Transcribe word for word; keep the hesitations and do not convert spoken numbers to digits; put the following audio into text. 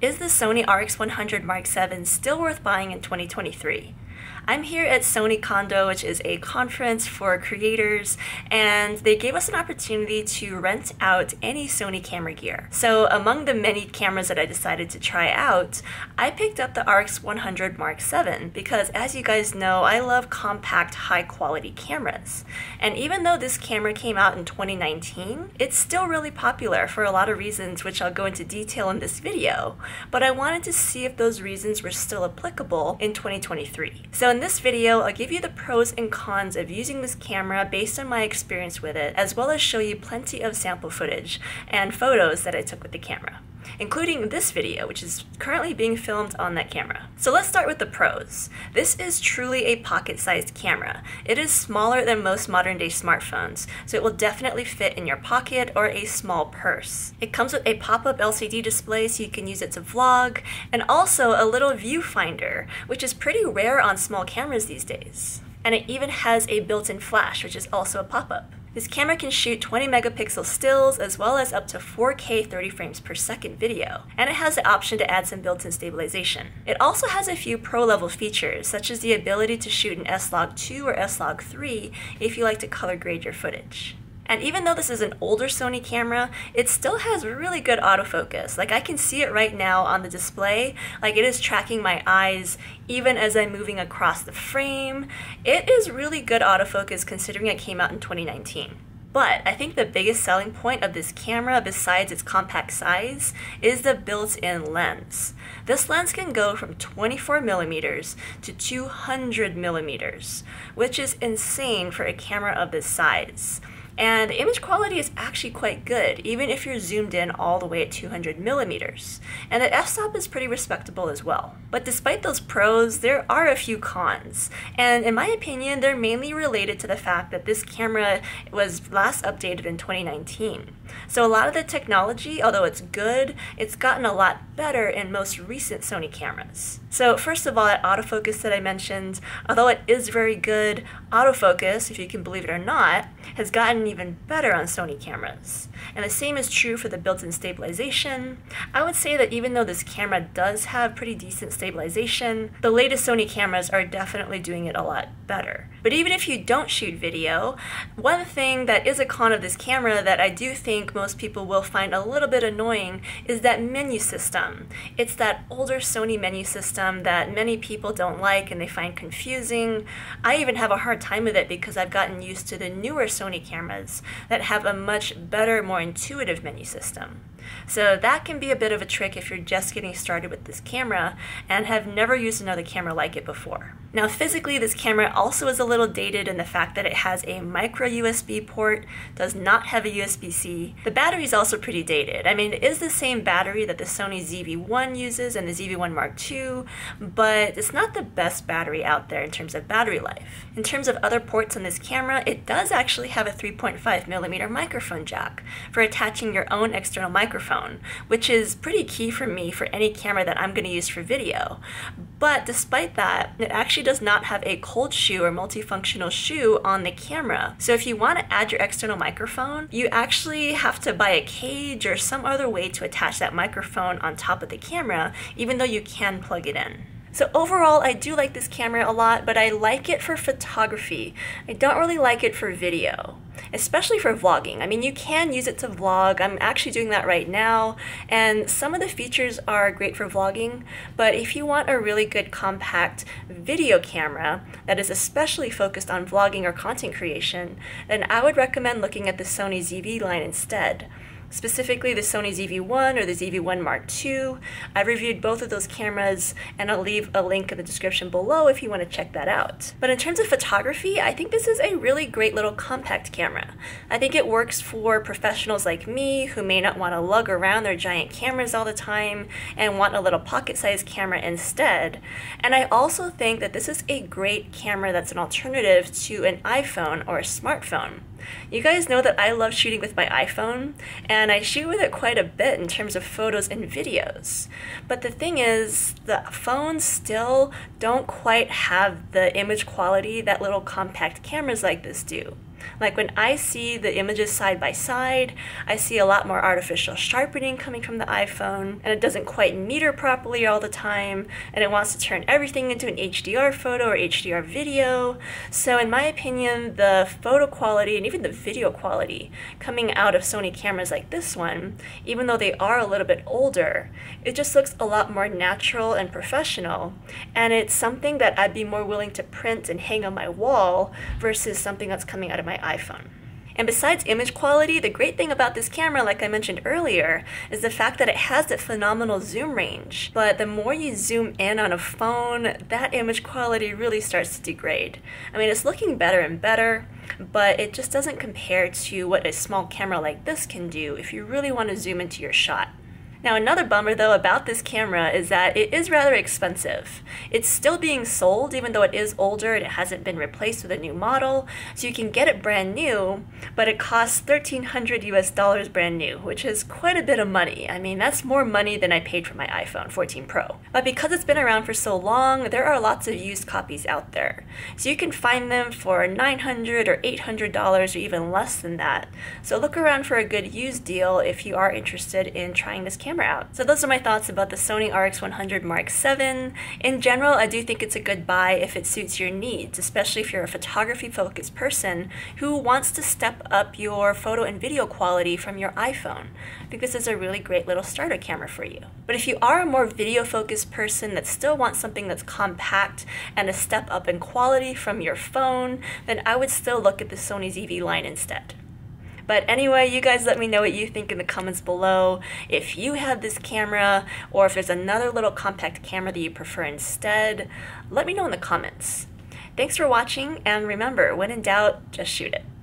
Is the Sony R X one hundred Mark seven still worth buying in twenty twenty-three? I'm here at Sony Condo, which is a conference for creators, and they gave us an opportunity to rent out any Sony camera gear. So among the many cameras that I decided to try out, I picked up the R X one hundred Mark seven because, as you guys know, I love compact, high-quality cameras. And even though this camera came out in twenty nineteen, it's still really popular for a lot of reasons, which I'll go into detail in this video. But I wanted to see if those reasons were still applicable in twenty twenty-three. So in this video, I'll give you the pros and cons of using this camera based on my experience with it, as well as show you plenty of sample footage and photos that I took with the camera, including this video, which is currently being filmed on that camera. So let's start with the pros. This is truly a pocket-sized camera. It is smaller than most modern-day smartphones, so it will definitely fit in your pocket or a small purse. It comes with a pop-up L C D display, so you can use it to vlog, and also a little viewfinder, which is pretty rare on small cameras these days. And it even has a built-in flash, which is also a pop-up. This camera can shoot twenty megapixel stills as well as up to four K thirty frames per second video, and it has the option to add some built-in stabilization. It also has a few pro-level features, such as the ability to shoot in S log two or S log three if you like to color grade your footage. And even though this is an older Sony camera, it still has really good autofocus. Like, I can see it right now on the display. Like, it is tracking my eyes even as I'm moving across the frame. It is really good autofocus considering it came out in twenty nineteen. But I think the biggest selling point of this camera, besides its compact size, is the built-in lens. This lens can go from twenty-four millimeters to two hundred millimeters, which is insane for a camera of this size. And the image quality is actually quite good, even if you're zoomed in all the way at two hundred millimeters. And the f-stop is pretty respectable as well. But despite those pros, there are a few cons. And in my opinion, they're mainly related to the fact that this camera was last updated in twenty nineteen. So a lot of the technology, although it's good, it's gotten a lot better in most recent Sony cameras. So first of all, that autofocus that I mentioned, although it is very good, autofocus, if you can believe it or not, has gotten even better on Sony cameras. And the same is true for the built-in stabilization. I would say that even though this camera does have pretty decent stabilization, the latest Sony cameras are definitely doing it a lot better. But even if you don't shoot video, one thing that is a con of this camera that I do think most people will find a little bit annoying is that menu system. It's that older Sony menu system that many people don't like and they find confusing. I even have a hard time with it because I've gotten used to the newer Sony cameras that have a much better, more intuitive menu system. So that can be a bit of a trick if you're just getting started with this camera and have never used another camera like it before. Now, physically, this camera also is a little dated in the fact that it has a micro U S B port, does not have a U S B C. The battery is also pretty dated. I mean, it is the same battery that the Sony Z V one uses and the Z V one Mark two, but it's not the best battery out there in terms of battery life. In terms of other ports on this camera, it does actually have a three point five millimeter microphone jack for attaching your own external microphone. Microphone, which is pretty key for me for any camera that I'm going to use for video. But despite that, it actually does not have a cold shoe or multifunctional shoe on the camera. So if you want to add your external microphone, you actually have to buy a cage or some other way to attach that microphone on top of the camera, even though you can plug it in. So overall, I do like this camera a lot, but I like it for photography. I don't really like it for video, especially for vlogging. I mean, you can use it to vlog. I'm actually doing that right now, and some of the features are great for vlogging, but if you want a really good compact video camera that is especially focused on vlogging or content creation, then I would recommend looking at the Sony Z V line instead. Specifically the Sony Z V one or the Z V one Mark two. I've reviewed both of those cameras, and I'll leave a link in the description below if you want to check that out. But in terms of photography, I think this is a really great little compact camera. I think it works for professionals like me who may not want to lug around their giant cameras all the time and want a little pocket-sized camera instead. And I also think that this is a great camera that's an alternative to an iPhone or a smartphone. You guys know that I love shooting with my iPhone, and I shoot with it quite a bit in terms of photos and videos. But the thing is, the phones still don't quite have the image quality that little compact cameras like this do. Like when I see the images side by side, I see a lot more artificial sharpening coming from the iPhone, and it doesn't quite meter properly all the time, and it wants to turn everything into an H D R photo or H D R video. So in my opinion, the photo quality and even the video quality coming out of Sony cameras like this one, even though they are a little bit older, it just looks a lot more natural and professional, and it's something that I'd be more willing to print and hang on my wall versus something that's coming out of my iPhone. And besides image quality, the great thing about this camera, like I mentioned earlier, is the fact that it has that phenomenal zoom range. But the more you zoom in on a phone, that image quality really starts to degrade. I mean, it's looking better and better, but it just doesn't compare to what a small camera like this can do if you really want to zoom into your shot. Now another bummer though about this camera is that it is rather expensive. It's still being sold even though it is older and it hasn't been replaced with a new model, so you can get it brand new, but it costs thirteen hundred U S dollars brand new, which is quite a bit of money. I mean, that's more money than I paid for my iPhone fourteen Pro. But because it's been around for so long, there are lots of used copies out there. So you can find them for nine hundred dollars or eight hundred dollars or even less than that. So look around for a good used deal if you are interested in trying this camera. camera out. So those are my thoughts about the Sony R X one hundred Mark seven. In general, I do think it's a good buy if it suits your needs, especially if you're a photography-focused person who wants to step up your photo and video quality from your iPhone. I think this is a really great little starter camera for you. But if you are a more video-focused person that still wants something that's compact and a step up in quality from your phone, then I would still look at the Sony Z V line instead. But anyway, you guys let me know what you think in the comments below. If you have this camera, or if there's another little compact camera that you prefer instead, let me know in the comments. Thanks for watching, and remember, when in doubt, just shoot it.